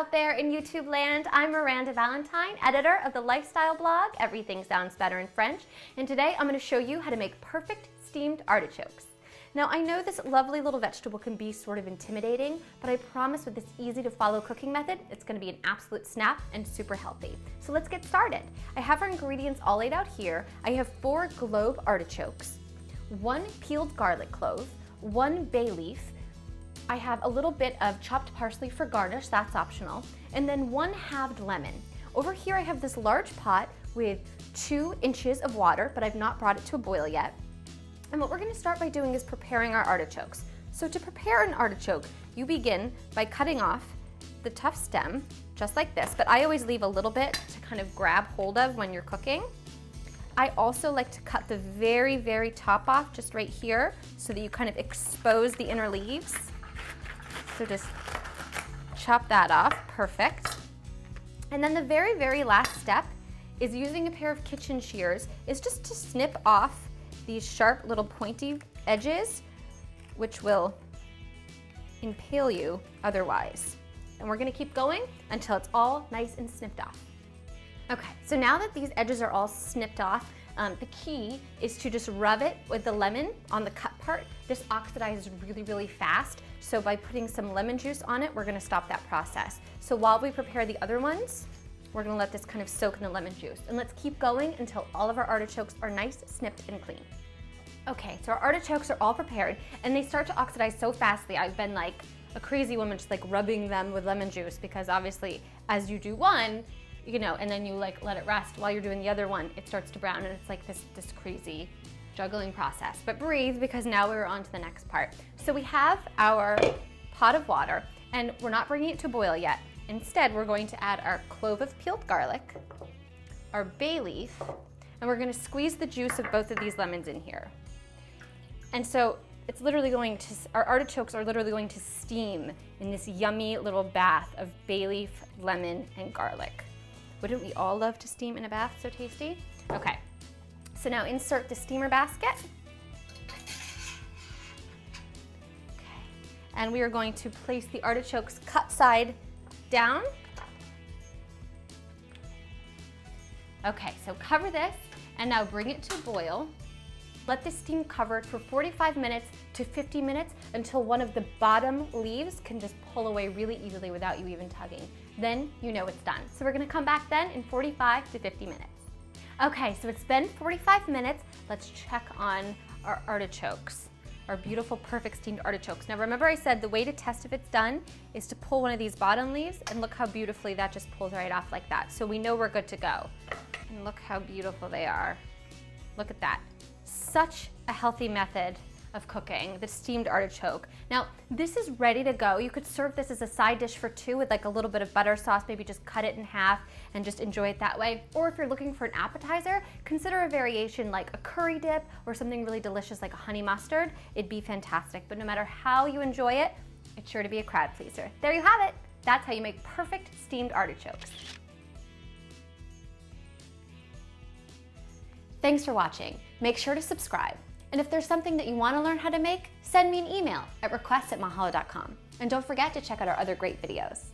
out there in YouTube land. I'm Miranda Valentine, editor of the lifestyle blog, Everything Sounds Better in French, and today I'm going to show you how to make perfect steamed artichokes. Now, I know this lovely little vegetable can be sort of intimidating, but I promise with this easy to follow cooking method, it's going to be an absolute snap and super healthy. So let's get started. I have our ingredients all laid out here. I have 4 globe artichokes, 1 peeled garlic clove, 1 bay leaf, I have a little bit of chopped parsley for garnish, that's optional, and then 1 halved lemon. Over here I have this large pot with 2 inches of water, but I've not brought it to a boil yet. And what we're going to start by doing is preparing our artichokes. So to prepare an artichoke, you begin by cutting off the tough stem, just like this, but I always leave a little bit to kind of grab hold of when you're cooking. I also like to cut the very, very top off, just right here, so that you kind of expose the inner leaves. So just chop that off, perfect. And then the very, very last step is using a pair of kitchen shears, is just to snip off these sharp little pointy edges, which will impale you otherwise. And we're gonna keep going until it's all nice and snipped off. Okay, so now that these edges are all snipped off, the key is to just rub it with the lemon on the cut part. This oxidizes really, really fast, so by putting some lemon juice on it, we're going to stop that process. So while we prepare the other ones, we're going to let this kind of soak in the lemon juice. And let's keep going until all of our artichokes are nice, snipped, and clean. Okay, so our artichokes are all prepared, and they start to oxidize so fast that I've been like a crazy woman just like rubbing them with lemon juice, because obviously as you do one, you know, and then you like let it rest while you're doing the other one, it starts to brown, and it's like this crazy juggling process. But breathe, because now we're on to the next part. So we have our pot of water, and we're not bringing it to boil yet. Instead, we're going to add our clove of peeled garlic, our bay leaf, and we're going to squeeze the juice of both of these lemons in here. And so it's literally going to, our artichokes are literally going to steam in this yummy little bath of bay leaf, lemon, and garlic. Wouldn't we all love to steam in a bath? So tasty. Okay, so now insert the steamer basket. Okay, and we are going to place the artichokes cut side down. Okay, so cover this and now bring it to a boil. Let this steam covered for 45 minutes to 50 minutes until one of the bottom leaves can just pull away really easily without you even tugging. Then you know it's done. So we're gonna come back then in 45 to 50 minutes. Okay, so it's been 45 minutes. Let's check on our artichokes, our beautiful, perfect steamed artichokes. Now remember I said the way to test if it's done is to pull one of these bottom leaves, and look how beautifully that just pulls right off like that. So we know we're good to go. And look how beautiful they are. Look at that. Such a healthy method of cooking, the steamed artichoke. Now, this is ready to go. You could serve this as a side dish for two with like a little bit of butter sauce, maybe just cut it in half and just enjoy it that way. Or if you're looking for an appetizer, consider a variation like a curry dip or something really delicious like a honey mustard. It'd be fantastic, but no matter how you enjoy it, it's sure to be a crowd pleaser. There you have it. That's how you make perfect steamed artichokes. Thanks for watching. Make sure to subscribe. And if there's something that you want to learn how to make, send me an email at requests@mahalo.com. And don't forget to check out our other great videos.